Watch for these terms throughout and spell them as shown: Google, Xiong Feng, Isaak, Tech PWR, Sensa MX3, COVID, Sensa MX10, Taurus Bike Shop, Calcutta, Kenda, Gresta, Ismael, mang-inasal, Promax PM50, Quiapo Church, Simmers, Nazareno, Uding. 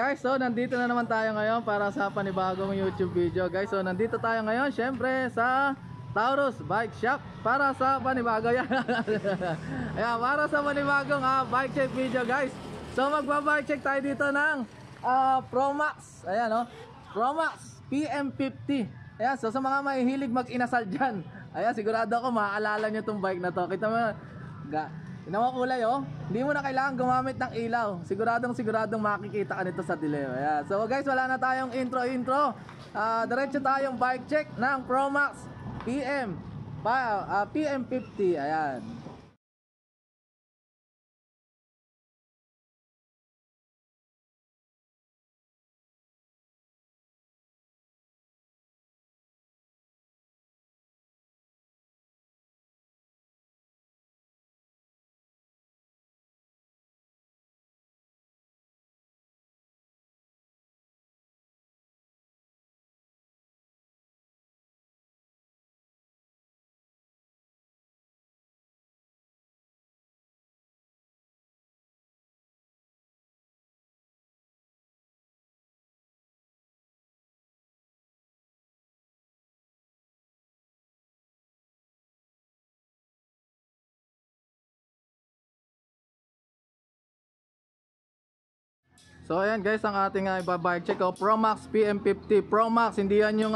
guys, so nandito na naman tayo ngayon para sa panibagong YouTube video guys. So nandito tayo ngayon syempre sa Taurus Bike Shop para sa panibago yan. Ayan, para sa panibagong bike check video guys. So magbabike check tayo dito ng Promax. Ayan o, Promax PM50. Ayan, so sa mga mahihilig mag-inasal dyan, ayan, sigurado ako maaalala nyo itong bike na to. Kita mo, ginawa kulay oh. Hindi mo na kailangan gumamit ng ilaw. Siguradong makikita ka nito sa dilim. Ayan. So guys, wala na tayong intro. Diretso tayong bike check ng Promax PM50. Ayan. So ayan guys, ang ating bike check o, Promax PM50. Promax, hindi yan yung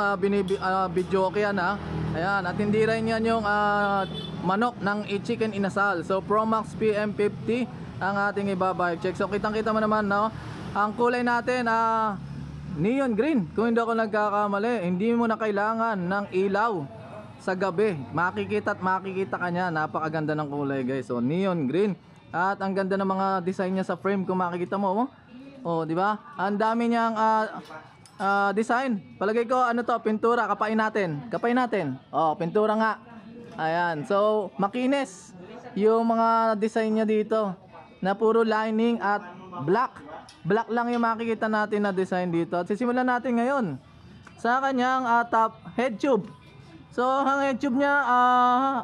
bidyoke yan ha. Ayan, at hindi rin yan yung manok ng chicken inasal. So Promax PM50 ang ating bike check. So kitang kita mo naman no, ang kulay natin neon green. Kung hindi ako nagkakamali, hindi mo na kailangan ng ilaw sa gabi. Makikita ka niya, napakaganda ng kulay guys. So neon green. At ang ganda ng mga design niya sa frame kung makikita mo. Oh, di ba? Ang dami niyang design. Palagay ko ano to, pintura, kapain natin. Oh, pintura nga. Ayan. So, makinis yung mga design niya dito. Na puro lining at black. Black lang yung makikita natin na design dito. At sisimulan natin ngayon sa kanyang top head tube. So, ang head tube niya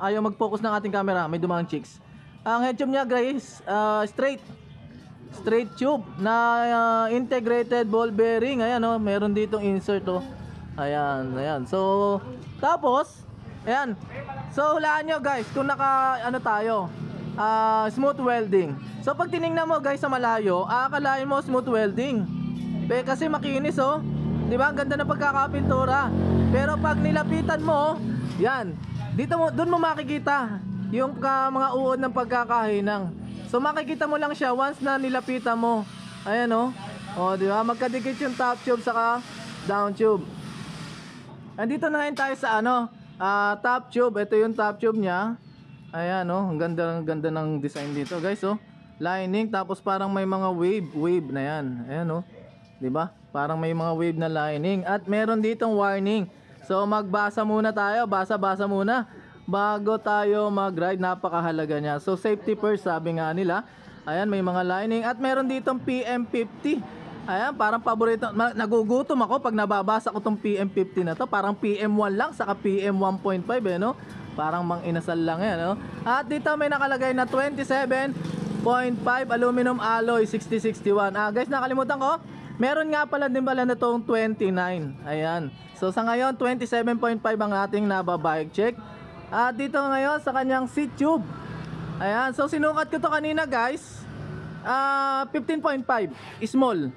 ayaw mag-focus ng ating camera, may dumang chicks. Ang head tube niya, guys, straight tube na integrated ball bearing. Ayan oh, meron ditong insert oh. Ayan. So tapos ayan. So hulaan nyo guys kung smooth welding. So pag tiningnan mo guys sa malayo, akalain mo smooth welding. Pero kasi makinis oh. 'Di ba? Ganda ng pagkakapintura. Pero pag nilapitan mo, yan. Dito mo doon mo makikita yung mga uod ng pagkakahinang. So makikita mo lang siya once na nilapitan mo. Ayan oh. Oh, di ba? Magkadikit yung top tube saka down tube. Andito na ngayon tayo sa top tube. Ito yung top tube niya. Ayan oh, ang ganda ng design dito, guys oh. Lining tapos parang may mga wave na 'yan. Ayan oh. 'Di ba? Parang may mga wave na lining at meron ditong warning. So magbasa muna tayo, basa muna. Bago tayo mag-ride, napakahalaga niya. So safety first sabi nga nila. Ayan, may mga lining at meron ditong PM50. Ayan, parang paborito. Nagugutom ako pag nababasa ko tong PM50 na to. Parang PM1 lang saka PM1.5 eh no. Parang mang-inasal lang yan no? At dito may nakalagay na 27.5 aluminum alloy 6061. Guys, nakalimutan ko. Meron nga pala din pala na tong 29. Ayan. So sa ngayon 27.5 ang ating nababike check. At dito ngayon sa kanyang seat tube. Ayan, so sinukat ko to kanina guys. 15.5 small.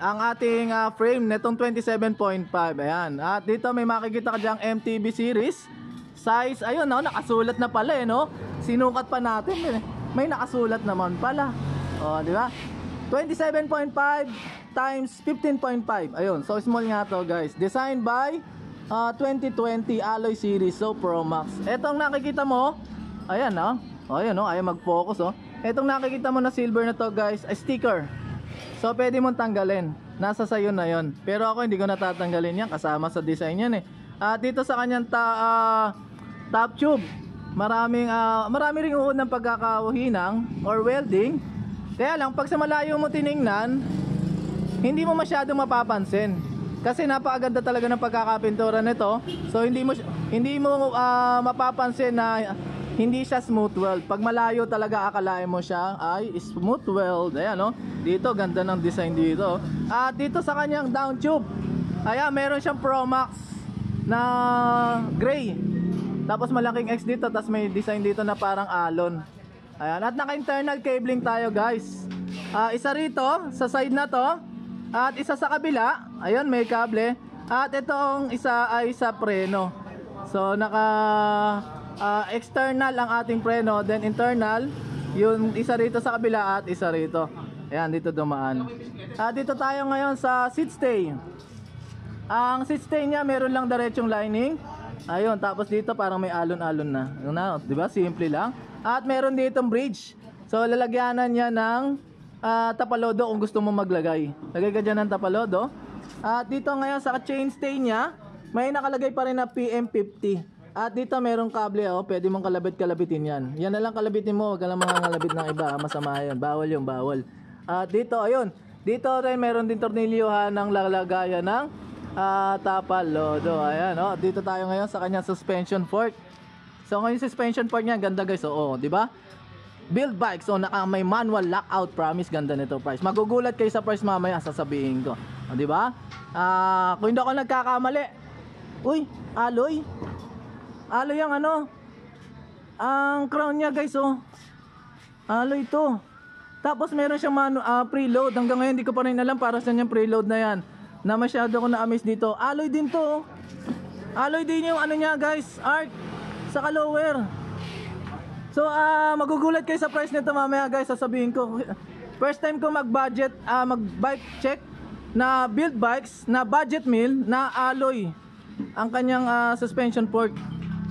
Ang ating frame netong 27.5. Ayan. At dito may makikita ka dyang MTB series. Size, ayun no, nakasulat na pala eh no. Sinukat pa natin eh. May nakasulat naman pala. Oh, di ba? 27.5 times 15.5. Ayun, so small nga to guys. Designed by 2020 alloy series. So Promax. Etong nakikita mo, ayan oh. Ayun oh, ay mag-focus oh. Etong nakikita mo na silver na to, guys, ay sticker. So pwede mong tanggalin. Nasa sayo na 'yon. Pero ako hindi ko natatanggalin 'yan, kasama sa design 'yan eh. At dito sa kanyang top tube, marami ring uod ng pagkakahinang or welding. Kaya lang pag sa malayo mo tiningnan, hindi mo masyadong mapapansin. Kasi napakaganda talaga ng pagkakapintura nito. So hindi mo mapapansin na Hindi siya smooth weld. Pag malayo talaga akalain mo siya ay smooth weld. Ayan, no? Dito, ganda ng design dito. At dito sa kanyang down tube, ayan, meron siyang Promax na gray. Tapos malaking X dito, tapos may design dito na parang alon. Ayan, at naka-internal cabling tayo, guys. Isa rito, sa side na to. At isa sa kabila. Ayan, may kable. At itong isa ay sa preno. So, naka... external ang ating preno, then internal yung isa rito sa kabila at isa rito. Ayan, dito dumaan. Dito tayo ngayon sa seat stay. Ang seat stay niya meron lang diretsong lining. Ayun, tapos dito parang may alon-alon na. Yun na, di ba? Simple lang. At meron dito bridge. So lalagyanan niya ng tapalodo kung gusto mo maglagay. Lagay ka dyan ng tapalodo. At dito ngayon sa chain stay niya, may nakalagay pa rin na PM50. At dito merong kable, oh, pwede mong kalabit-kalabitin yan. Yan na lang kalabitin mo, huwag ka lang mga kalabit ng iba, masama yan, bawal yung bawal. At dito, ayun, dito rin meron din tornilyohan ng lalagayan ng tapalodo. Ayan, oh, dito tayo ngayon sa kanyang suspension fork. So ngayon suspension fork niya, ganda guys, oo, oh, di ba? Build bike, so may manual lockout, promise, ganda nito price. Magugulat kayo sa price mamaya, sasabihin ko, oh, di ba? Kung hindi ako nagkakamali, uy, alloy. Aloy yung ano. Ang crown niya guys, oh. Aloy ito. Tapos meron siyang preload. Hanggang ngayon hindi ko pa rin alam para saan yung preload na yan. Na masyado ko na-amaze dito. Aloy din to. Aloy din yung ano niya guys, arc. Saka lower. So magugulat kayo sa price nito mamaya guys. Sasabihin ko, first time ko mag-budget, mag-bike check na build bikes, na budget meal, na aloy ang kanyang suspension fork.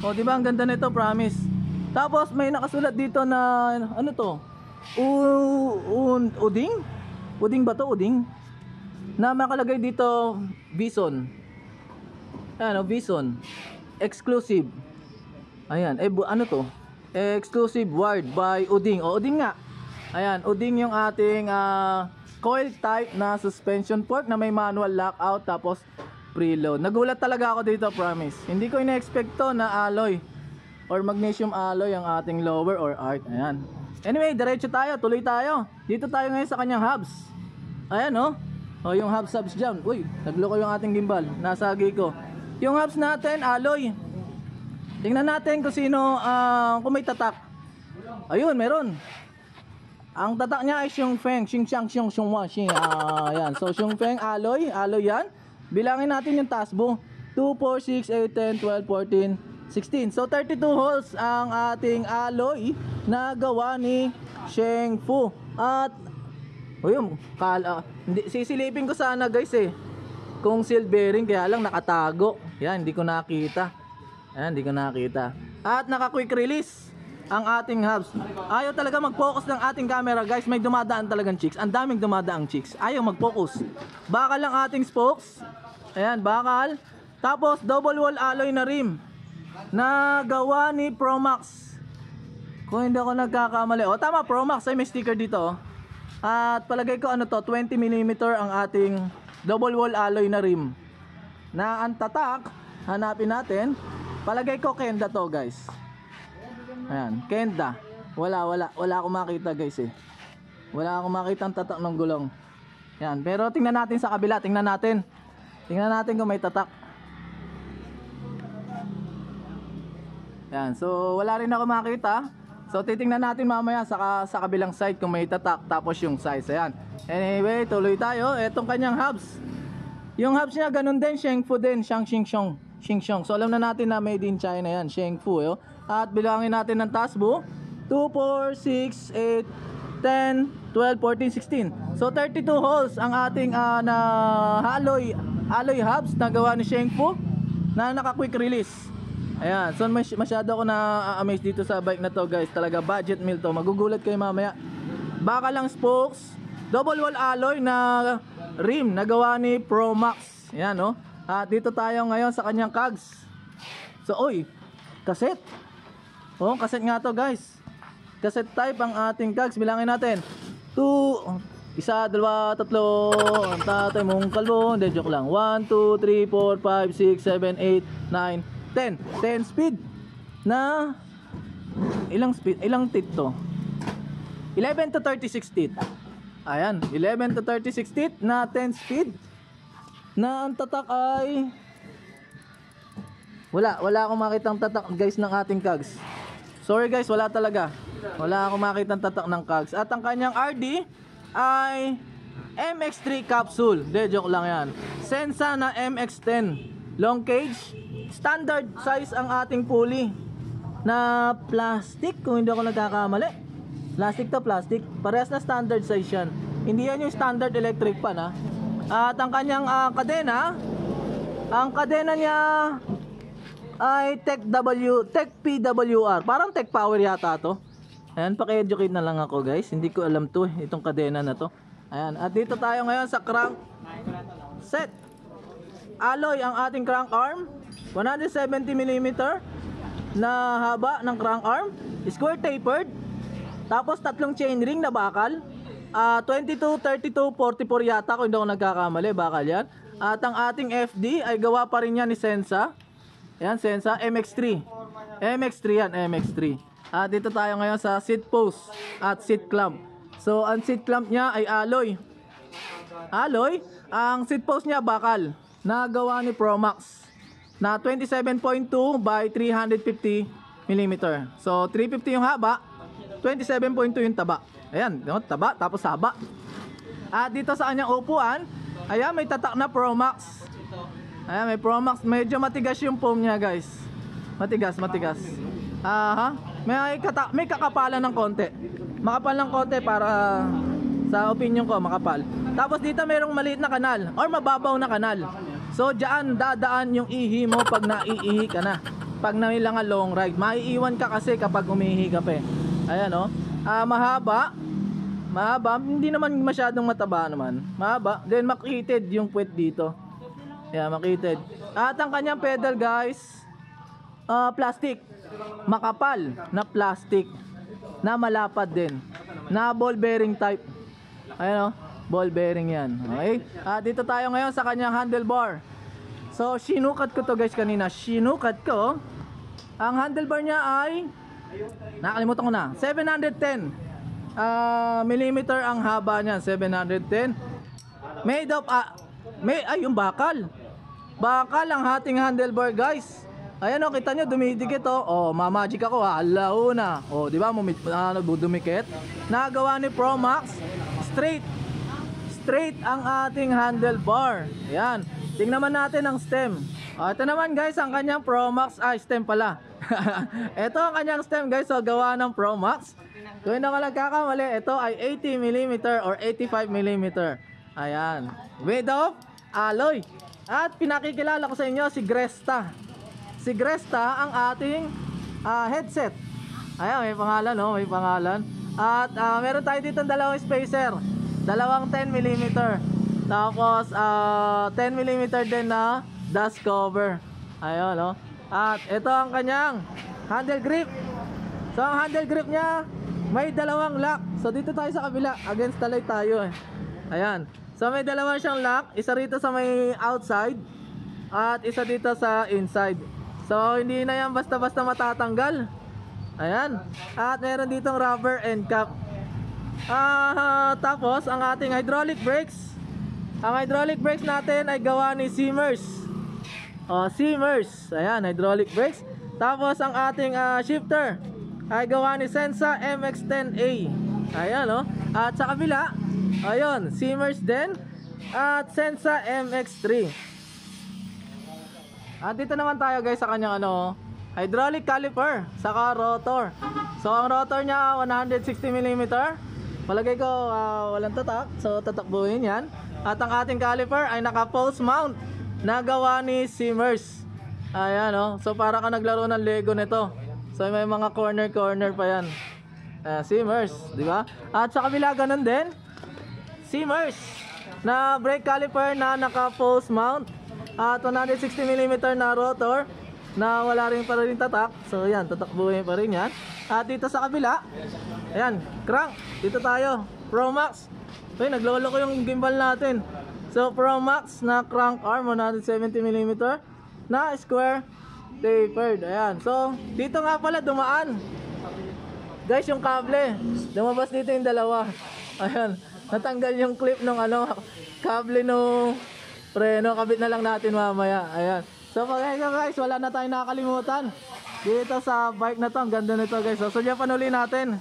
O, oh, diba? Ang ganda nito, promise. Tapos, may nakasulat dito na, ano to? Uding? Uding ba to? Uding? Na makalagay dito, Bison. Ayan, o, Bison. Exclusive. Ayan, ano to? Exclusive word by Uding. O, Uding nga. Ayan, Uding yung ating coil type na suspension fork na may manual lockout. Tapos, preload. Nagulat talaga ako dito, promise. Hindi ko ina-expect to na alloy or magnesium alloy ang ating lower or arc. Ayan. Anyway, diretso tayo. Tuloy tayo. Dito tayo ngayon sa kanyang hubs. Ayan, oh. O, yung hubs dyan. Uy, nagloko yung ating gimbal. Nasagi ko. Yung hubs natin, alloy. Tingnan natin kung sino, kung may tatak. Ayun, meron. Ang tatak niya ay Xiong Feng. Ayan. So, Xiong Feng, alloy. Alloy yan. Bilangin natin yung tasbo. 2, 4, 6, 8, 10, 12, 14, 16. So, 32 holes ang ating alloy na gawa ni Xiong Feng. At, ayun, sisilipin ko sana guys eh. Kung sealed bearing, kaya lang nakatago. Yan, hindi ko nakita. Yan, hindi ko nakita. At, naka-quick release ang ating hubs. Ayaw talaga mag-focus ng ating camera guys. May dumadaan talagang chicks. Ang daming dumadaang chicks. Ayaw mag-focus. Bakal ang ating spokes. Ayan, bakal. Tapos double wall alloy na rim na gawa ni Promax. Kung hindi ako nagkakamali. O tama, Promax. Ay, may sticker dito. At palagay ko ano to, 20mm ang ating double wall alloy na rim. Na ang tatak, hanapin natin. Palagay ko Kenda to guys. Ayan, Kenda. Wala akong makita guys eh. Wala akong makita ang tatak ng gulong. Ayan, pero tingnan natin sa kabila. Tingnan natin. Tingnan natin kung may tatak. Ayan, so wala rin ako makita. So titingnan natin mamaya sa kabilang side kung may tatak. Tapos yung size, ayan. Anyway, tuloy tayo. Etong kanyang hubs. Yung hubs niya ganun din, Xiong Feng din, Xiong Feng. So alam na natin na made in China yan, Xiong Feng. At bilangin natin ng tasbo. 2, 4, 6, 8, 10, 12, 14, 16. So 32 holes ang ating na alloy hubs na gawa ni Xiong Feng na naka quick release. Ayan. So masyado ako na-amaze dito sa bike na to guys. Talaga budget meal to. Magugulat kayo mamaya. Bakal lang spokes. Double wall alloy na rim na gawa ni Promax. Ayan, no? Oh. At dito tayo ngayon sa kanyang cogs. So, oy, kaset. Oh, kaset nga to guys. Kaset type ang ating cogs. Bilangin natin. 2, 1, 2, 3. Ang tatay mong kalbo. Hindi, joke lang. 1, 2, 3, 4, 5, 6, 7, 8, 9, 10. 10 speed na Ilang teeth to? 11 to 36 teeth. Ayan, 11 to 36 teeth na 10 speed. Na ang tatak ay wala akong makitang tatak, guys, ng ating kags. Sorry guys, wala talaga. Wala akong makitang tatak ng kags. At ang kanyang RD ay MX3 capsule. De, joke lang yan. Sensa na MX10 long cage. Standard size ang ating pulley na plastic, kung hindi ako nagkakamali. Plastic to plastic. Parehas na standard size yan. Hindi yan yung standard electric pan, ha. At ang kanyang kadena, ang kadena niya ay Tech PWR. Parang Tech Power yata to. Ayan, paki-educate na lang ako, guys. Hindi ko alam to, eh, itong kadena na to. Ayan, at dito tayo ngayon sa crank set. Alloy ang ating crank arm. 170mm na haba ng crank arm. Square tapered. Tapos tatlong chainring na bakal. 22, 32, 44 yata, kung hindi ako nagkakamali. Bakal yan. At ang ating FD ay gawa pa rin yan ni Sensa. Ayan, Sensa MX3. MX3 yan, MX3. At dito tayo ngayon sa seat post at seat clamp. So, ang seat clamp niya ay alloy. Alloy. Ang seat post niya bakal na gawa ni Promax na 27.2 by 350mm. So, 350 yung haba, 27.2 yung taba. Ayan, taba, tapos haba. At dito sa kanyang upuan, ayan, may tatak na Promax. Ayan, may Promax. Medyo matigas yung foam niya, guys. Matigas, matigas. May kakapalan ng konti. Makapal ng konti para sa opinion ko, makapal. Tapos dito merong maliit na kanal or mababaw na kanal. So diyan dadaan yung ihi mo pag naiihi ka na. Pag nailangan long ride, maiiwan ka kasi kapag umihi ka pa. Ayan, oh. Mahaba. Mahaba, hindi naman masyadong mataba naman. Mahaba. Then makitid yung puwet dito. Yeah, makitid. At ang kanyang pedal, guys, plastic. Makapal na plastic na malapad din na ball bearing type. Ayan, o, ball bearing yan. Okay, dito tayo ngayon sa kanyang handlebar. So sinukat ko to, guys, kanina. Sinukat ko ang handlebar niya ay nakalimutan ko na 710 millimeter ang haba niya. 710 made of yung bakal ang ating handlebar, guys. Ayan, o, kita nyo, dumidikit, o. O, mamagic ako, ha. Alauna. O, di ba, dumikit. Nagawa ni Promax. Straight. Straight ang ating handlebar. Ayan. Tingnan naman natin ang stem. O, ito naman, guys, ang kanyang Promax. Ay, stem pala. Ito ang kanyang stem, guys. So, gawa ng Promax. Kung hindi ako nagkakamali, ito ay 80mm or 85mm. Ayan. Made of alloy. At pinakikilala ko sa inyo si Gresta. Si Gresta ang ating headset. Ayan, may pangalan, no? May pangalan. At meron tayo dito ng dalawang spacer. Dalawang 10mm. Tapos 10mm din na dust cover. Ayan, no? At ito ang kanyang handle grip. So ang handle grip niya may dalawang lock. So dito tayo sa kabila. Against the light tayo, eh. Ayan. So may dalawang siyang lock. Isa rito sa may outside. At isa dito sa inside. So hindi na yan basta-basta matatanggal. Ayan. At meron ditong rubber end cap. Tapos ang ating hydraulic brakes. Ang hydraulic brakes natin ay gawa ni Simmers. Simmers. Ayan, hydraulic brakes. Tapos ang ating shifter ay gawa ni Sensa MX10A. Ayan, o. At sa kabila, ayun, Simmers din. At Sensa MX3. At dito naman tayo, guys, sa kanyang hydraulic caliper, saka rotor. So ang rotor niya 160mm. Palagay ko walang tatak. So tatakbuhin yan. At ang ating caliper ay naka post mount na gawa ni Simmers. Ayan, oh. So para ka naglaro ng Lego nito. So may mga corner pa yan. Simmers, di ba? At sa kabila ganun din. Simmers na brake caliper na naka post mount. At 160mm na rotor na wala rin para rin tatak. So yan, tatakbuhin pa rin yan. At dito sa kabila, ayan, crank. Dito tayo, Promax. Uy, naglolo ko yung gimbal natin. So Promax na crank arm 170mm na square tapered. Ayan. So dito nga pala dumaan Guys, yung kable, lumabas dito yung dalawa. Ayan, natanggal yung clip ng kable nung preno. Kabit na lang natin mamaya. Ayan. So guys, wala na tayong nakakalimutan dito sa bike na to. Ang ganda nito guys. So sunyapan uli natin.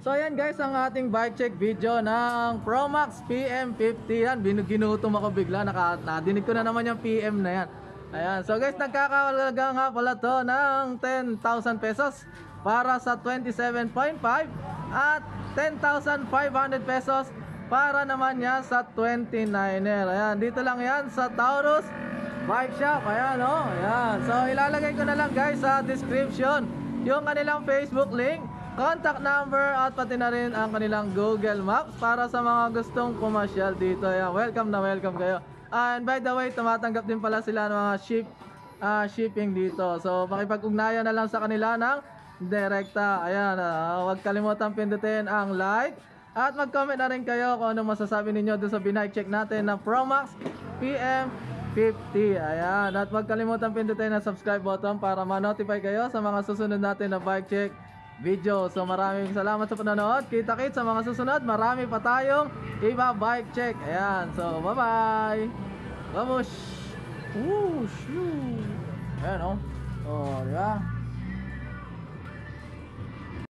So ayan guys, ang ating bike check video ng Promax PM50. Yan, ginutom ako bigla. Nadinig ko na naman yung PM na yan. Ayan. So guys, nagkakalaga nga pala to ng 10,000 pesos para sa 27.5 at 10,500 pesos para naman niya sa 29er. Ayan, dito lang yan sa Taurus Bike Shop. Ayan, oh. Ayan. So ilalagay ko na lang guys sa description yung kanilang Facebook link, contact number, at pati na rin ang kanilang Google Maps para sa mga gustong pumasyal dito. Ayan, welcome na welcome kayo. And by the way, tumatanggap din pala sila ng mga shipping dito. So pakipag-ugnayan na lang sa kanila ng direkta. Ayan, huwag kalimutan pindutin ang like at mag-comment na rin kayo kung anong masasabi ninyo doon sa bike check natin ng Promax PM50. Ayan. At huwag kalimutan pindutin ang subscribe button para ma-notify kayo sa mga susunod natin na bike check video. So maraming salamat sa panonood. Kita-kits sa mga susunod. Marami pa tayong iba bike check. Ayan. So bye-bye. Vamos. Woo, shoo. Ayan o. O, diba?